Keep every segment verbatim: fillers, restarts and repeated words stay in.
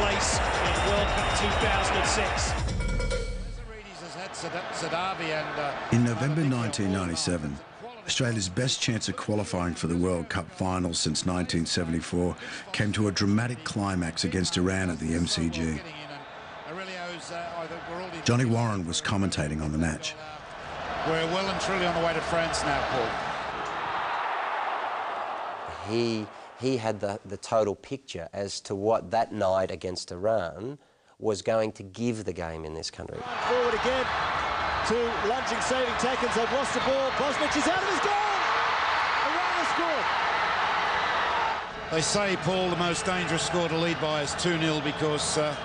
place in World Cup two thousand six. In November nineteen ninety-seven, Australia's best chance of qualifying for the World Cup final since nineteen seventy-four came to a dramatic climax against Iran at the M C G. Johnny Warren was commentating on the match. We're well and truly on the way to France now, Paul. He, he had the, the total picture as to what that night against Iran was going to give the game in this country. Forward again, two lunging, saving tackles. They've lost the ball. Bosnich is out of his goal. Iran has scored. They say, Paul, the most dangerous score to lead by is two nil because uh,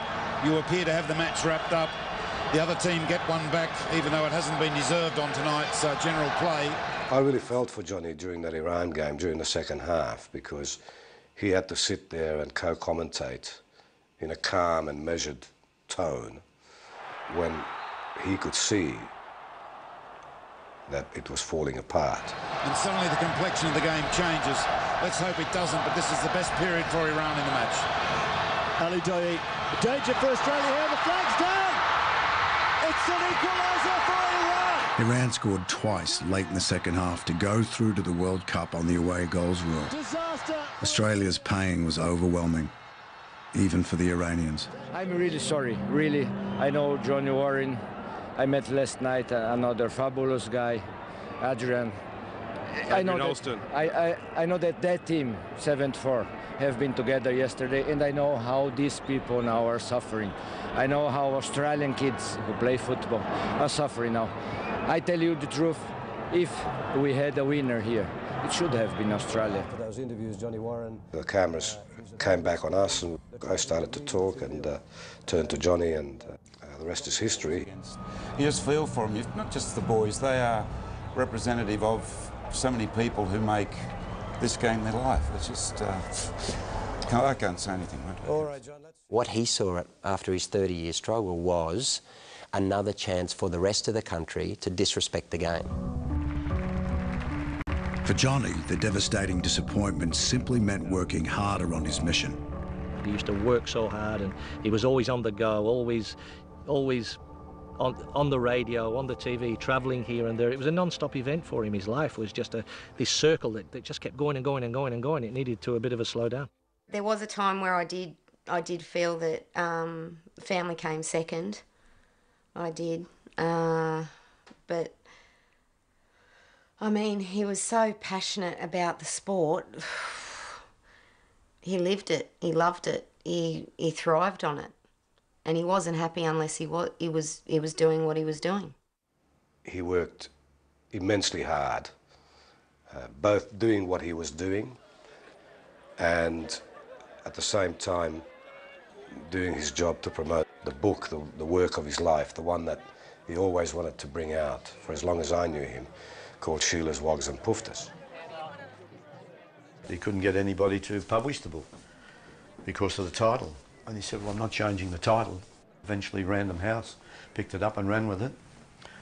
you appear to have the match wrapped up. The other team get one back, even though it hasn't been deserved on tonight's uh, general play. I really felt for Johnny during that Iran game, during the second half, because he had to sit there and co-commentate in a calm and measured tone when he could see that it was falling apart. And suddenly the complexion of the game changes. Let's hope it doesn't, but this is the best period for Iran in the match. Ali Doei, danger for Australia here, the flag's down! It's an equaliser for Iran! Iran scored twice late in the second half to go through to the World Cup on the away goals rule. Disaster. Australia's pain was overwhelming, even for the Iranians. I'm really sorry, really. I know Johnny Warren. I met last night another fabulous guy, Adrian. I know, that, I, I, I know that that team, seven four, have been together yesterday, and I know how these people now are suffering. I know how Australian kids who play football are suffering now. I tell you the truth, if we had a winner here, it should have been Australia. After those interviews, Johnny Warren... The cameras came back on us, and I started to talk and uh, turned to Johnny, and uh, the rest is history. You just feel for them, not just the boys, they are representative of so many people who make this game their life. It's just, uh, I can't say anything. All right, John, let's... What he saw after his thirty year struggle was another chance for the rest of the country to disrespect the game. For Johnny, the devastating disappointment simply meant working harder on his mission. He used to work so hard, and he was always on the go, always, always On, on the radio, on the T V, travelling here and there. It was a non-stop event for him. His life was just a, this circle that, that just kept going and going and going and going. It needed to a bit of a slow down. There was a time where I did, I did feel that um, family came second. I did. Uh, but, I mean, he was so passionate about the sport. He lived it. He loved it. He, he thrived on it. And he wasn't happy unless he was, he was he was doing what he was doing. He worked immensely hard, uh, both doing what he was doing and at the same time doing his job to promote the book, the, the work of his life, the one that he always wanted to bring out for as long as I knew him, called Sheila's, Wogs and Pooftas. He couldn't get anybody to publish the book because of the title. And he said, well, I'm not changing the title. Eventually, Random House picked it up and ran with it.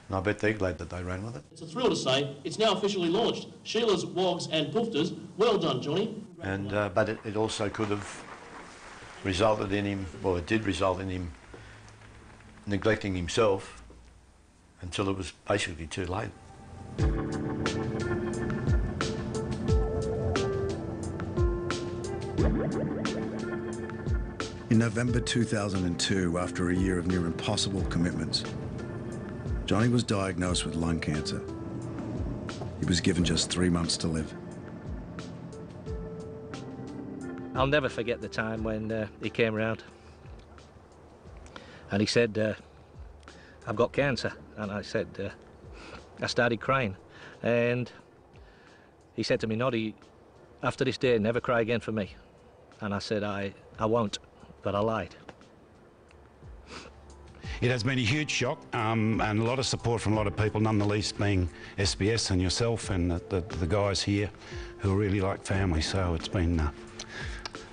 And I bet they're glad that they ran with it. It's a thrill to say it's now officially launched. Sheila's, Wogs and Pooftas. Well done, Johnny. And, uh, but it, it also could have resulted in him, well, it did result in him neglecting himself until it was basically too late. In November two thousand two, after a year of near impossible commitments, Johnny was diagnosed with lung cancer. He was given just three months to live. I'll never forget the time when uh, he came round and he said, uh, I've got cancer. And I said, uh, I started crying. And he said to me, Noddy, after this day, never cry again for me. And I said, I, I won't. But I lied. It has been a huge shock um, and a lot of support from a lot of people, none the least being S B S and yourself and the, the, the guys here who are really like family, so it's been a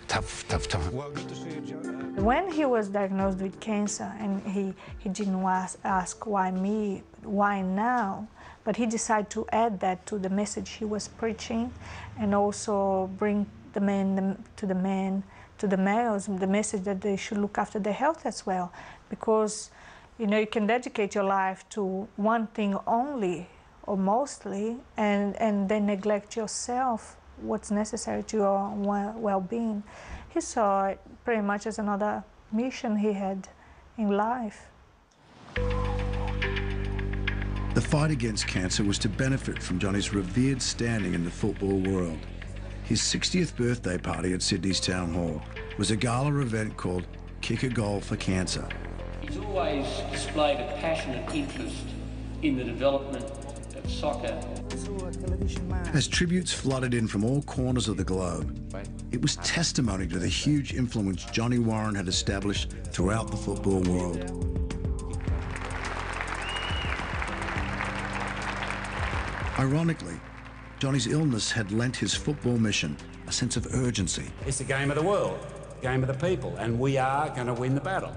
tough, tough time. Well, good to see you, John. When he was diagnosed with cancer and he, he didn't ask why me, why now, but he decided to add that to the message he was preaching and also bring the men to the men to the males, the message that they should look after their health as well, because, you know, you can dedicate your life to one thing only or mostly, and, and then neglect yourself, what's necessary to your well-being. He saw it pretty much as another mission he had in life. The fight against cancer was to benefit from Johnny's revered standing in the football world. His sixtieth birthday party at Sydney's Town Hall was a gala event called Kick a Goal for Cancer. He's always displayed a passionate interest in the development of soccer. As tributes flooded in from all corners of the globe, it was testimony to the huge influence Johnny Warren had established throughout the football world. Ironically, Johnny's illness had lent his football mission a sense of urgency. It's the game of the world, game of the people, and we are going to win the battle.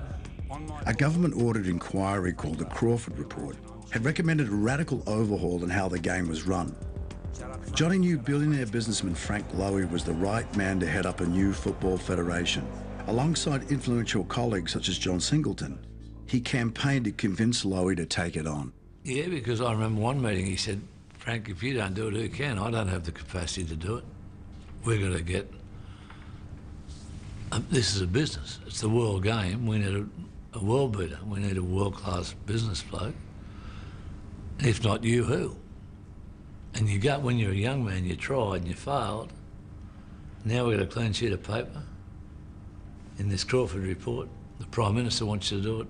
A government-ordered inquiry called the Crawford Report had recommended a radical overhaul in how the game was run. Johnny knew billionaire businessman Frank Lowy was the right man to head up a new football federation. Alongside influential colleagues such as John Singleton, he campaigned to convince Lowy to take it on. Yeah, because I remember one meeting he said, Frank, if you don't do it, who can? I don't have the capacity to do it. We're going to get... Um, this is a business. It's the world game. We need a, a world beater. We need a world-class business bloke. If not you, who? And you got, when you're a young man, you tried and you failed. Now we've got a clean sheet of paper. In this Crawford report, the Prime Minister wants you to do it.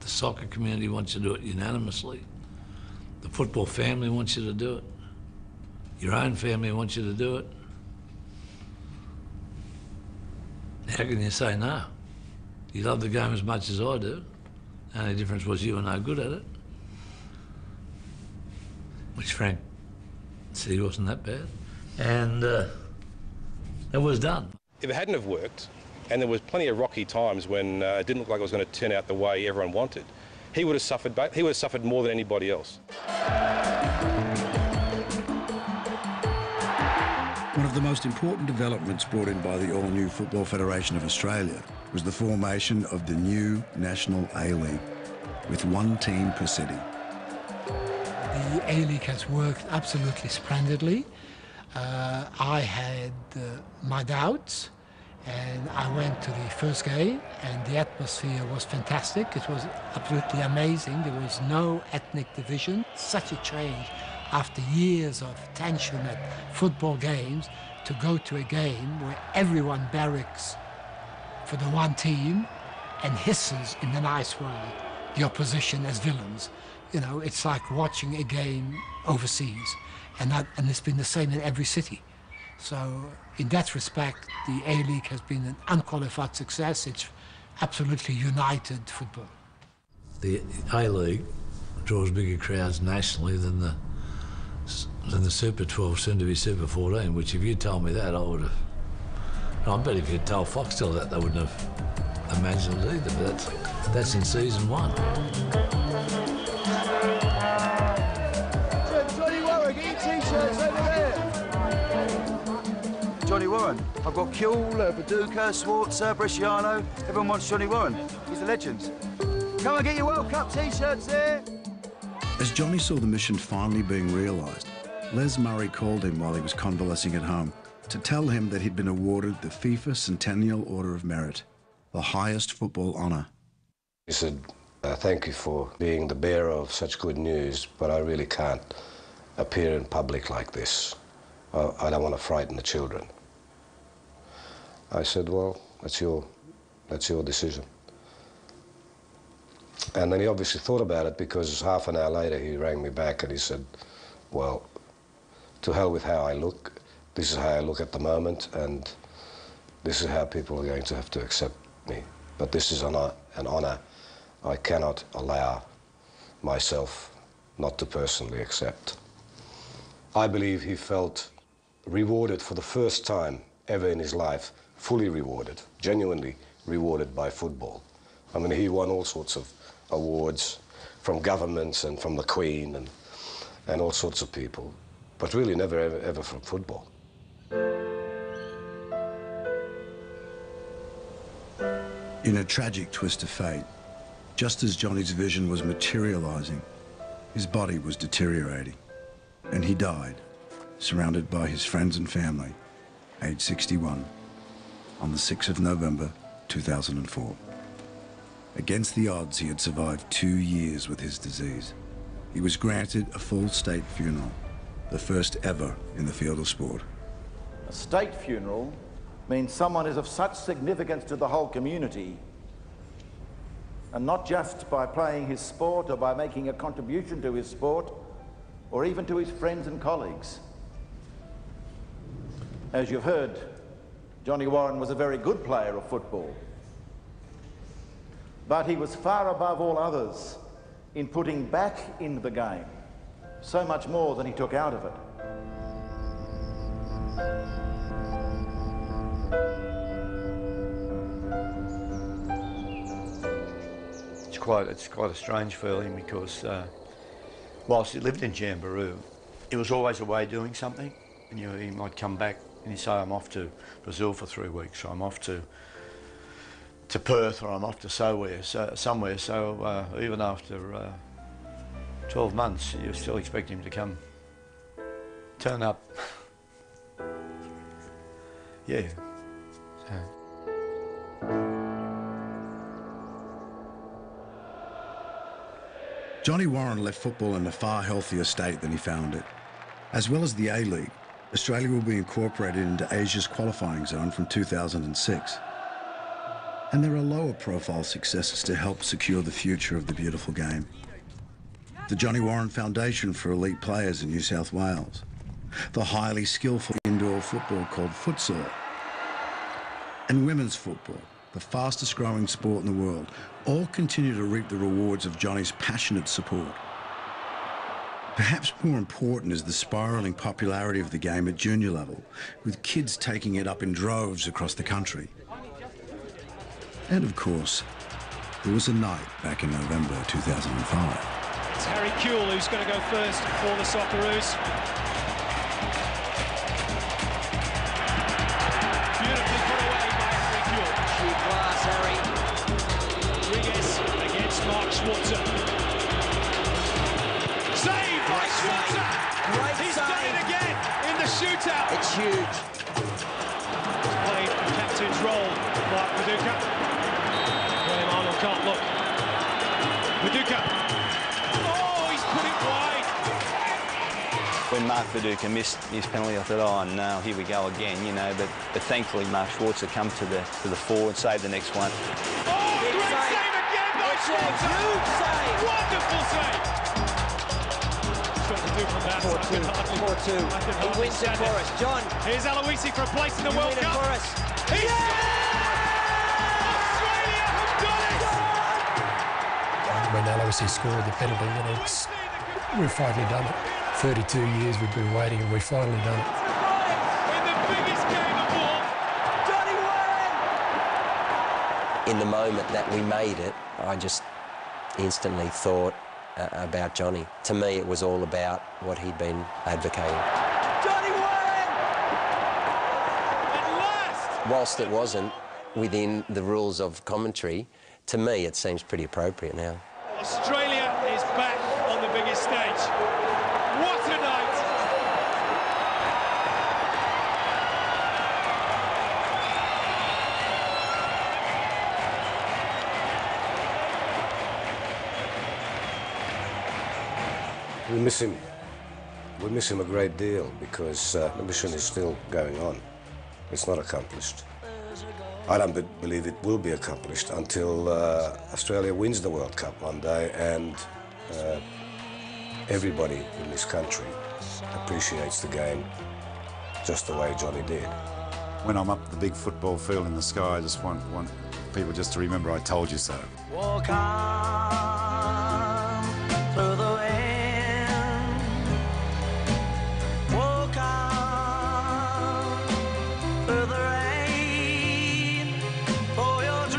The soccer community wants you to do it unanimously. The football family wants you to do it. Your own family wants you to do it. How can you say no? You love the game as much as I do. The only difference was you were no good at it. Which Frank said he wasn't that bad. And uh, it was done. If it hadn't have worked, and there was plenty of rocky times when uh, it didn't look like it was going to turn out the way everyone wanted, he would have suffered, he would have suffered more than anybody else. One of the most important developments brought in by the all-new Football Federation of Australia was the formation of the new National A-League, with one team per city. The A-League has worked absolutely splendidly. Uh, I had uh, my doubts. And I went to the first game, and the atmosphere was fantastic. It was absolutely amazing. There was no ethnic division. Such a change after years of tension at football games to go to a game where everyone barracks for the one team and hisses in a nice way the opposition as villains. You know, it's like watching a game overseas, and, that, and it's been the same in every city. So, in that respect, the A-League has been an unqualified success. It's absolutely united football. The A-League draws bigger crowds nationally than the than the Super twelve, soon to be Super fourteen, which if you told me that, I would have... I bet if you'd told Foxtel that, they wouldn't have imagined it either, but that's, that's in season one. Johnny Warren, get your T-shirts over there. Johnny Warren. I've got Kuehl, uh, Viduka, Schwarzer, Bresciano. Everyone wants Johnny Warren. He's a legend. Come and get your World Cup T-shirts there. As Johnny saw the mission finally being realised, Les Murray called him while he was convalescing at home to tell him that he'd been awarded the FIFA Centennial Order of Merit, the highest football honour. He said, uh, thank you for being the bearer of such good news, but I really can't appear in public like this. I, I don't want to frighten the children. I said, well, that's your, that's your decision. And then he obviously thought about it, because half an hour later he rang me back and he said, well, to hell with how I look. This is how I look at the moment, and this is how people are going to have to accept me. But this is an honour I cannot allow myself not to personally accept. I believe he felt rewarded for the first time ever in his life, fully rewarded, genuinely rewarded by football. I mean, he won all sorts of awards from governments and from the Queen and, and all sorts of people, but really never, ever, ever from football. In a tragic twist of fate, just as Johnny's vision was materializing, his body was deteriorating, and he died, surrounded by his friends and family, aged sixty-one, on the sixth of November two thousand four. Against the odds, he had survived two years with his disease. He was granted a full state funeral, the first ever in the field of sport. A state funeral means someone is of such significance to the whole community, and not just by playing his sport or by making a contribution to his sport or even to his friends and colleagues. As you've heard, Johnny Warren was a very good player of football. But he was far above all others in putting back into the game so much more than he took out of it. It's quite, it's quite a strange feeling because uh, whilst he lived in Jamberoo, he was always away doing something. And you know, he might come back and he'd say, I'm off to Brazil for three weeks, or I'm off to to Perth, or I'm off to somewhere, so, somewhere. so uh, even after uh, twelve months, you still expect him to come, turn up. Yeah. So. Johnny Warren left football in a far healthier state than he found it. As well as the A League, Australia will be incorporated into Asia's qualifying zone from two thousand six. And there are lower profile successes to help secure the future of the beautiful game. The Johnny Warren Foundation for Elite Players in New South Wales. The highly skillful indoor football called futsal. And women's football, the fastest growing sport in the world, all continue to reap the rewards of Johnny's passionate support. Perhaps more important is the spiralling popularity of the game at junior level, with kids taking it up in droves across the country. And of course, there was a night back in November two thousand five. It's Harry Kuehl who's going to go first for the Socceroos. Beautifully put away by Harry Kuehl. Shoot glass, Harry. Rodriguez against Mark Schwarzer. Saved by Schwarzer. He's done it again in the shootout. It's huge. He's played the captain's role, Mark Viduka. Can't look. Viduka. Oh, he's put it wide. When Mark Viduka missed his penalty, I thought, oh no, here we go again, you know. But, but thankfully, Mark Schwarzer come to the to the fore and save the next one. Oh, big great save, save again by Schwarzer. Huge save. Wonderful save. four two. four two. He wins it for us, John. Here's Aloisi for a place in the World Cup. He's yeah! When Aloisi scored the penalty, you know, it's, we've finally done it. thirty-two years we've been waiting and we've finally done it. In the biggest game of all, Johnny Warren! In the moment that we made it, I just instantly thought uh, about Johnny. To me, it was all about what he'd been advocating. Johnny Warren! At last! Whilst it wasn't within the rules of commentary, to me, it seems pretty appropriate now. Australia is back on the biggest stage. What a night! We miss him. We miss him a great deal because uh, the mission is still going on. It's not accomplished. I don't believe it will be accomplished until uh, Australia wins the World Cup one day and uh, everybody in this country appreciates the game just the way Johnny did. When I'm up the big football field in the sky, I just want, want people just to remember I told you so. Walk on through the wind. Walk on through the Walk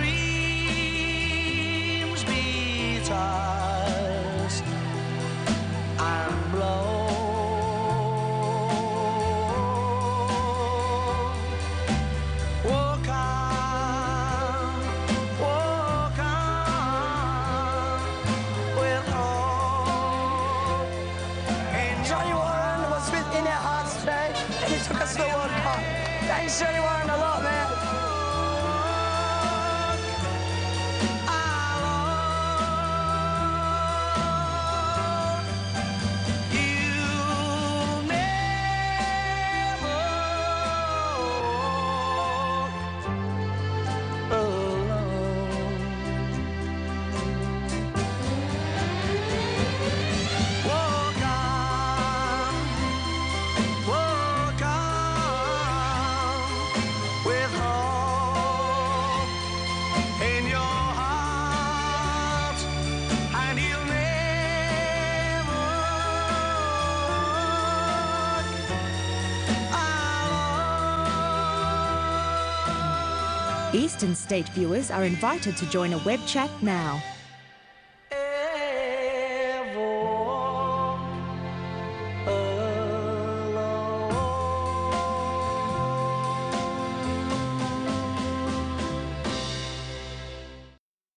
on, walk miss Johnny Warren a lot, man. Eastern State viewers are invited to join a web chat now.